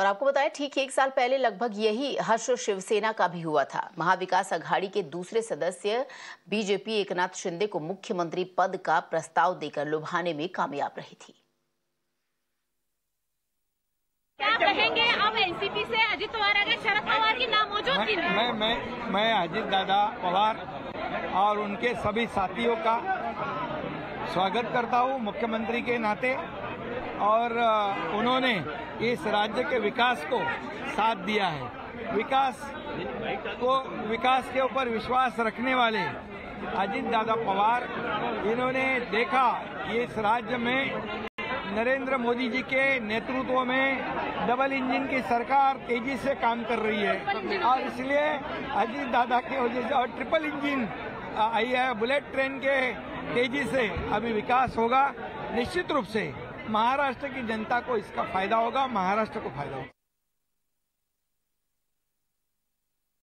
और आपको बताएं ठीक एक साल पहले लगभग यही हर्ष शिवसेना का भी हुआ था। महाविकास आघाड़ी के दूसरे सदस्य बीजेपी एकनाथ शिंदे को मुख्यमंत्री पद का प्रस्ताव देकर लुभाने में कामयाब रही थी। क्या कहेंगे अब एनसीपी से अजित पवार अगर शरद पवार की नामौजूदगी में? मैं अजित दादा पवार और उनके सभी साथियों का स्वागत करता हूं मुख्यमंत्री के नाते, और उन्होंने इस राज्य के विकास को साथ दिया है। विकास के ऊपर विश्वास रखने वाले अजित दादा पवार, इन्होंने देखा इस राज्य में नरेंद्र मोदी जी के नेतृत्व में डबल इंजन की सरकार तेजी से काम कर रही है, और इसलिए अजीत दादा की वजह से और ट्रिपल इंजन आई है बुलेट ट्रेन के तेजी से अभी विकास होगा। निश्चित रूप से महाराष्ट्र की जनता को इसका फायदा होगा, महाराष्ट्र को फायदा होगा।